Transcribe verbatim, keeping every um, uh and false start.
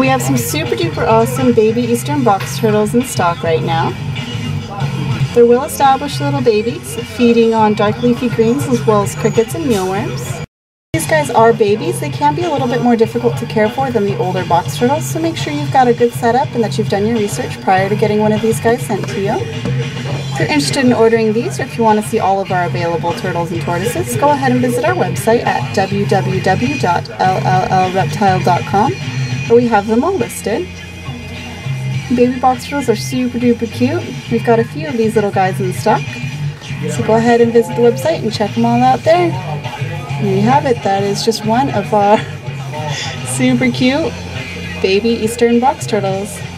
We have some super duper awesome baby eastern box turtles in stock right now. They're well established little babies, feeding on dark leafy greens as well as crickets and mealworms. These guys are babies. They can be a little bit more difficult to care for than the older box turtles, so make sure you've got a good setup and that you've done your research prior to getting one of these guys sent to you. If you're interested in ordering these, or if you want to see all of our available turtles and tortoises, go ahead and visit our website at w w w dot l l l reptile dot com, where we have them all listed. Baby box turtles are super duper cute. We've got a few of these little guys in stock, so go ahead and visit the website and check them all out there. There you have it. That is just one of our super cute baby eastern box turtles.